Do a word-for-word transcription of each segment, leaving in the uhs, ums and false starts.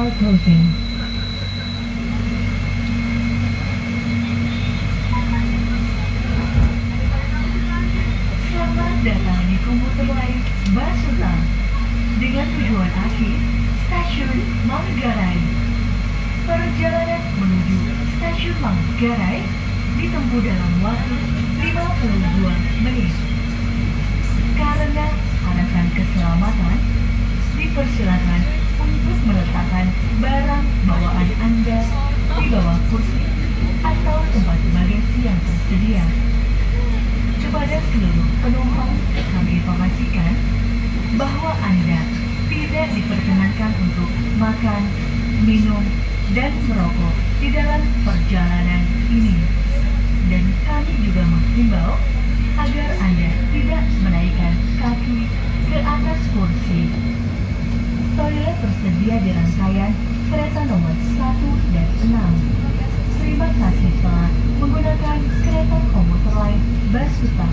all closing. Selamat datang di komuter lain Basuta dengan tujuan akhir Stasiun Manggarai. Perjalanan menuju Stasiun Manggarai ditempuh dalam waktu lima puluh dua menit. Karena alasan keselamatan, dipersilakan untuk meletakkan barang bawaan Anda di bawah kursi atau tempat bagasi yang tersedia. Kepada seluruh penumpang, kami informasikan bahwa Anda tidak diperkenankan untuk makan, minum, dan merokok di dalam perjalanan ini. Dan kami juga menghimbau agar Anda tidak menaikkan kaki ke atas kursi. Toilet tersedia di rangkaian kereta nomor satu dan enam. Terima kasih telah menggunakan kereta komuter lain Basuta.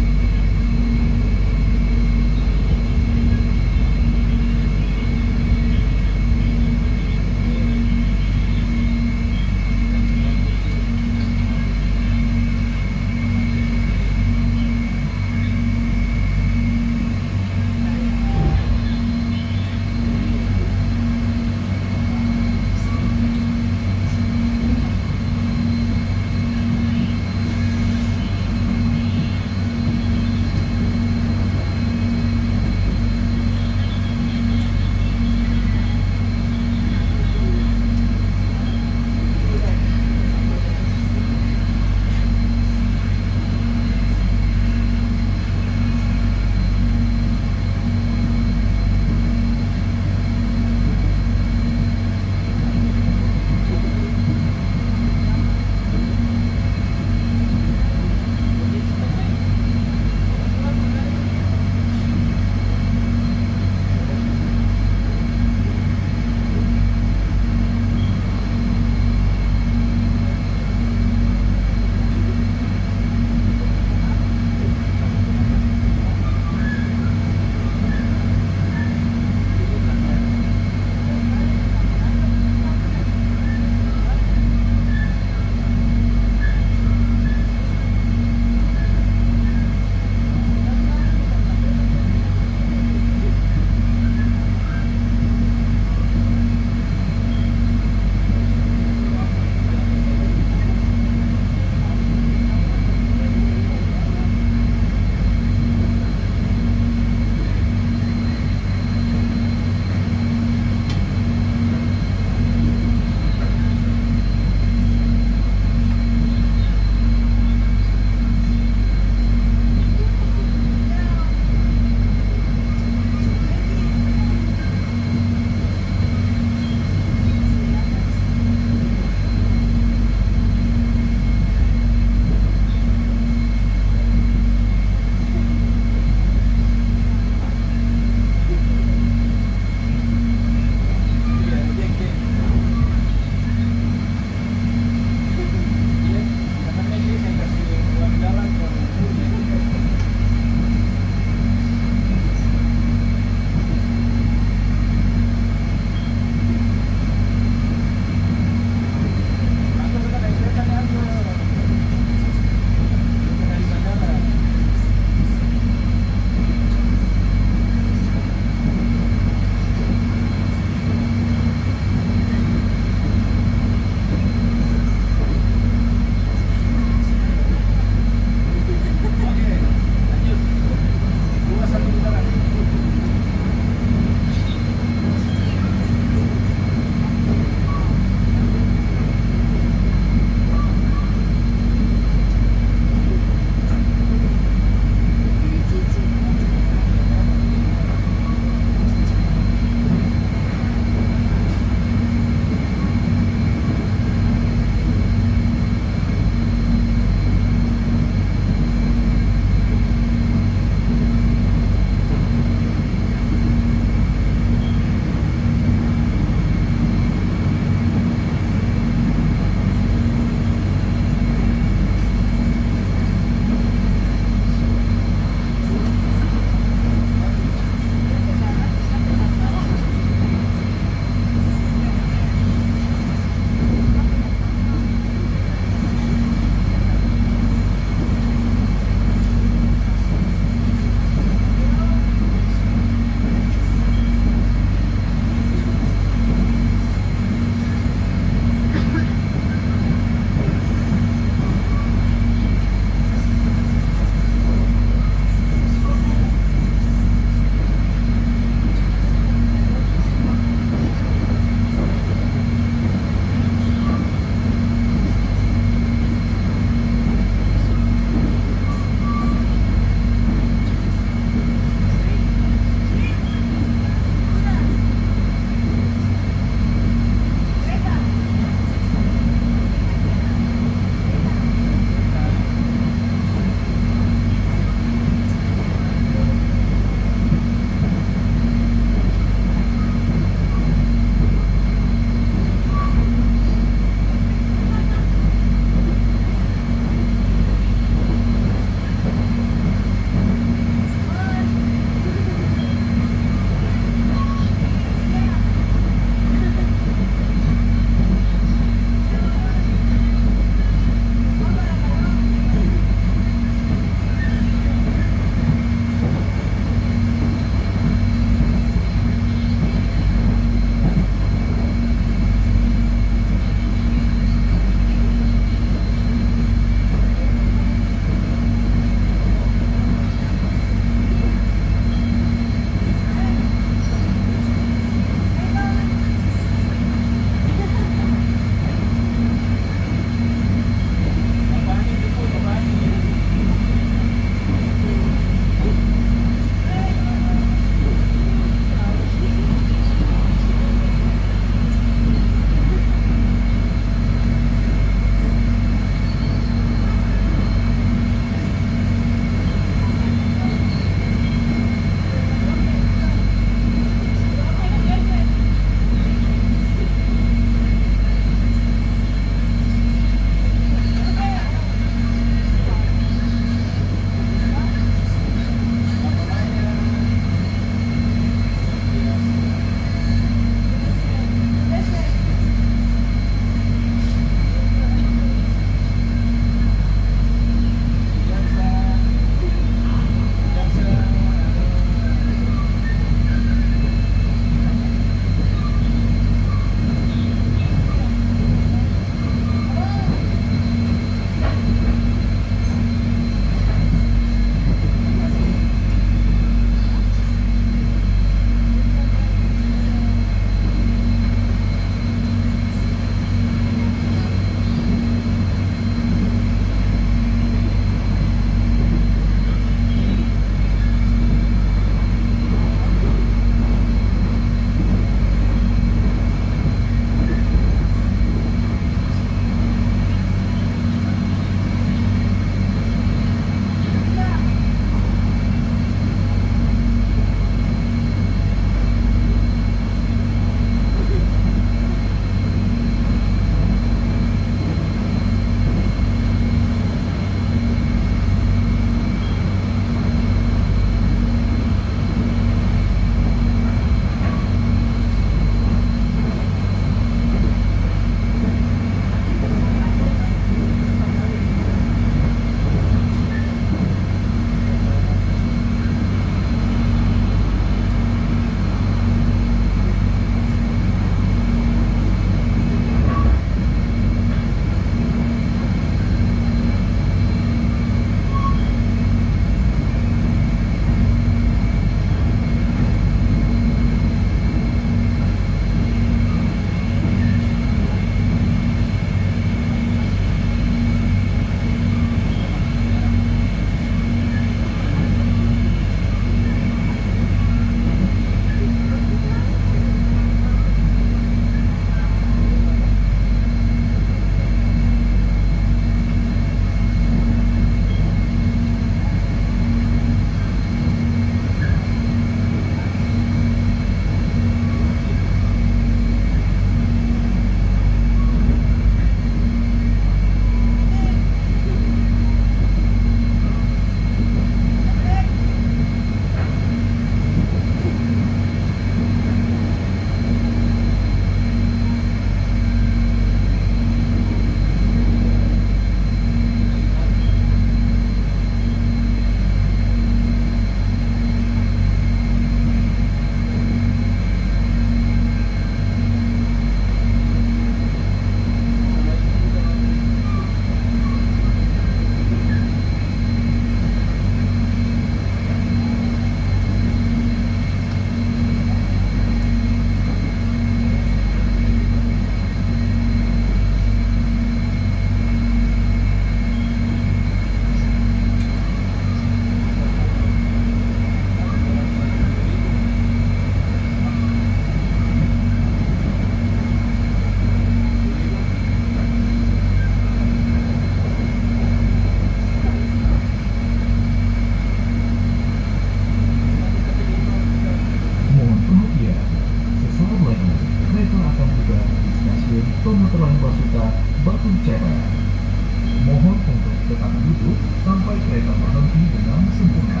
setengah menunggu sampai kereta berhenti dengan sempurna.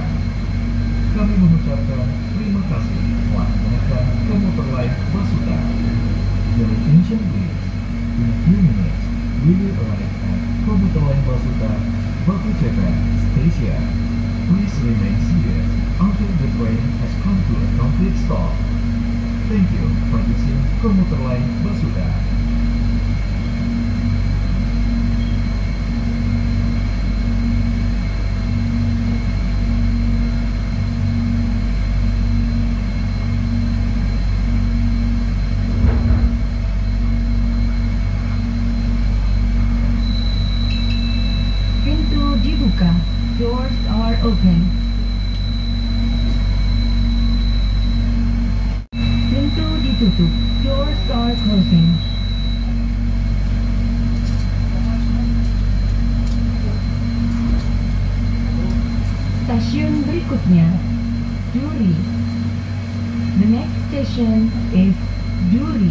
Kami mengucapkan terima kasih telah menggunakan Komuterline Basuta. Your attention please. In a few minutes, we will arrive at Komuterline Basuta, Baku Japan Station. Please remain seated until the train has come to a complete stop. Thank you for using Komuterline Basuta. Doors are open. Pintu ditutup. Doors are closing. Stasiun berikutnya, Duri. The next station is Duri.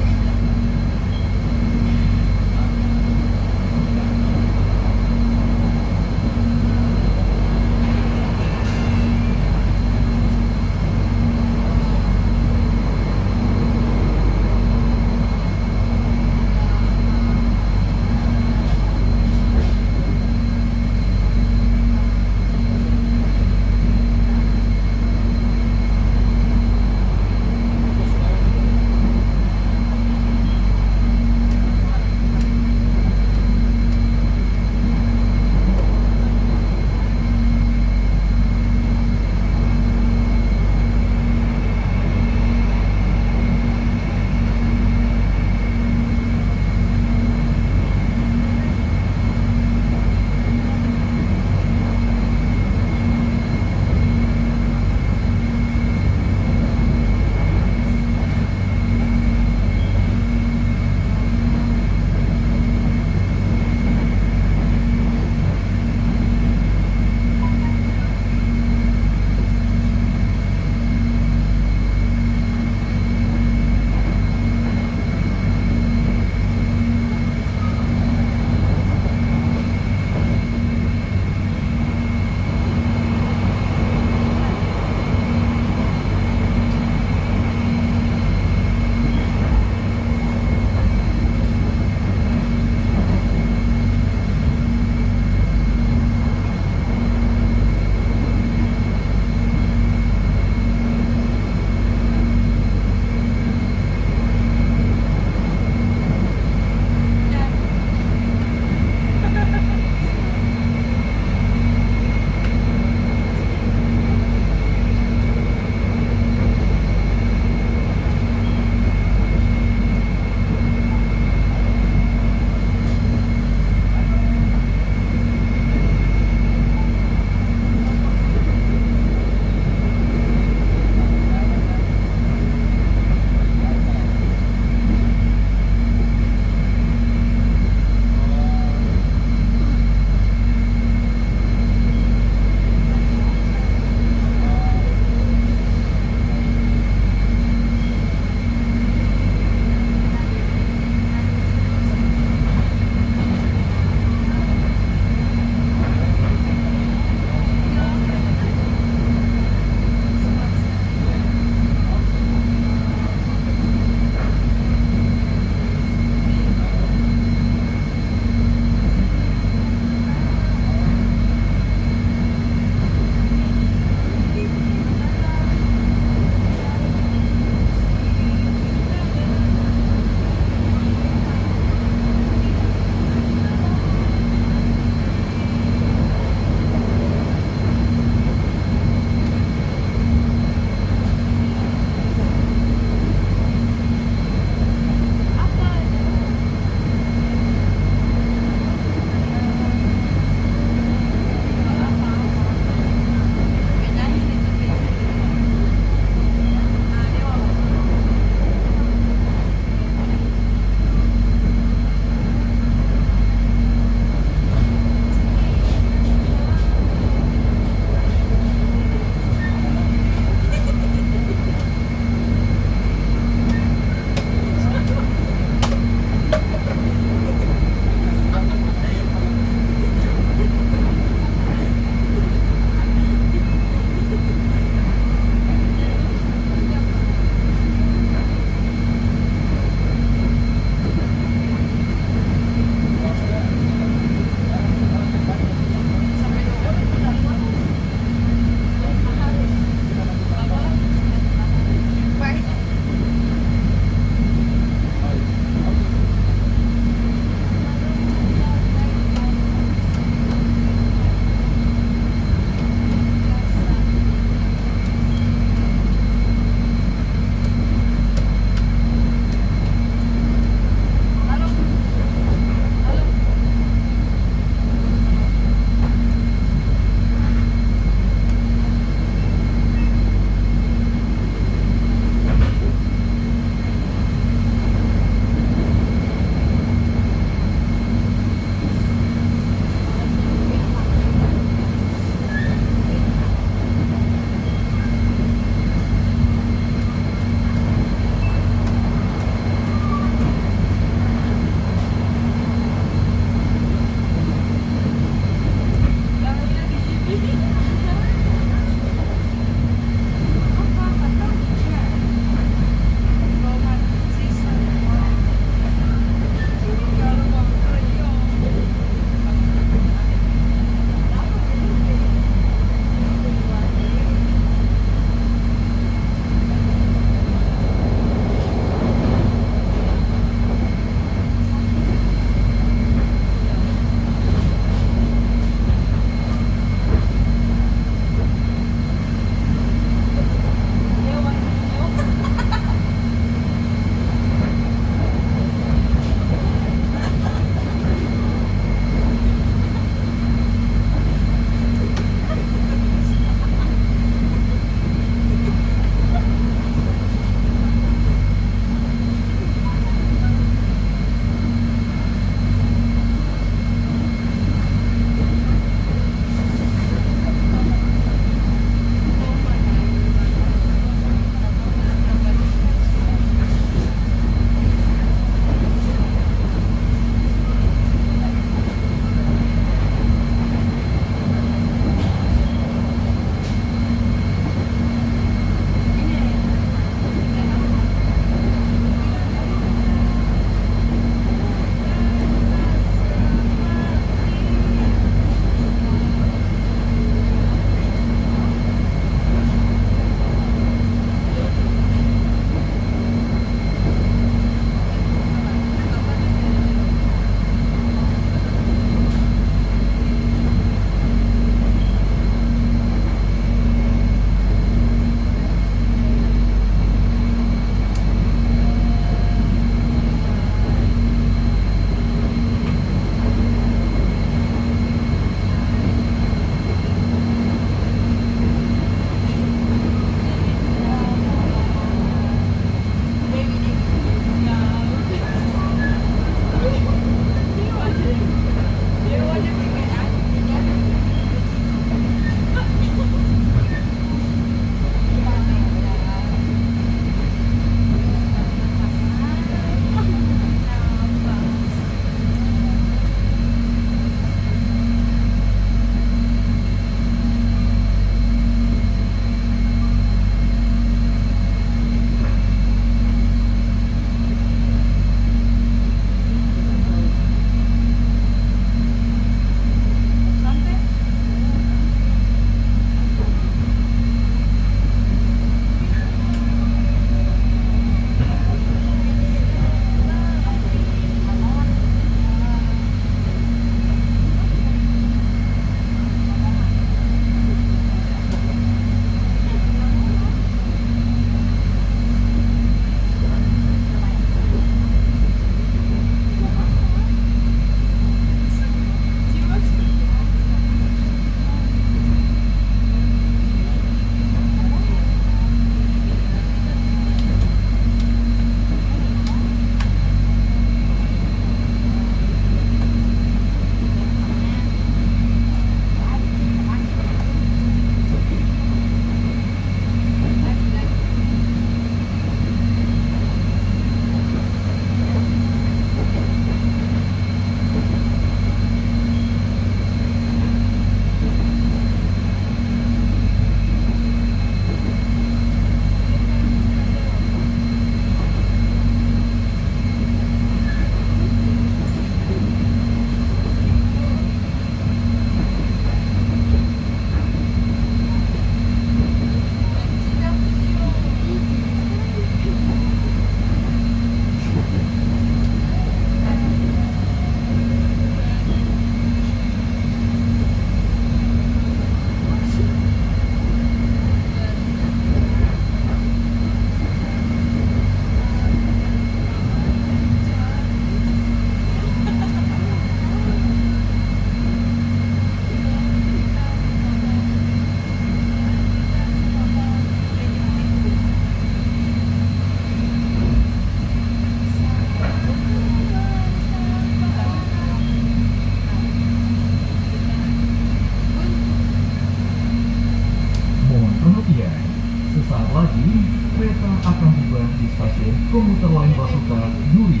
komuter lain Basuka Duri.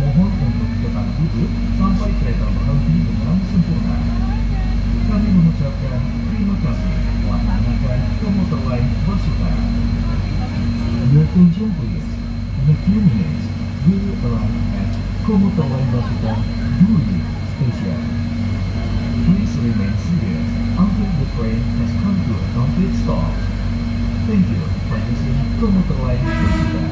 Mohon untuk tetap duduk sampai kereta berhenti dengan sempurna. Kami mengucapkan terima kasih telah menggunakan komuter lain Basuka. Your attention please. In a few minutes, we will arrive at komuter lain Basuka Duri station. Please remain seated until the train has come to a complete stop. Thank you for using komuter lain Basuka.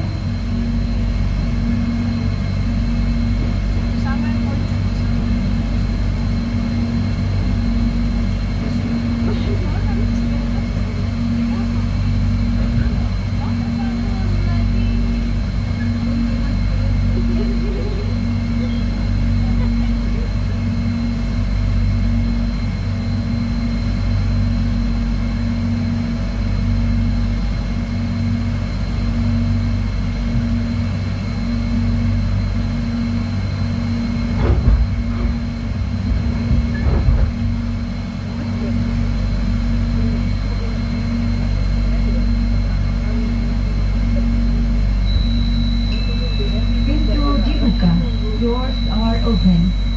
Doors are open.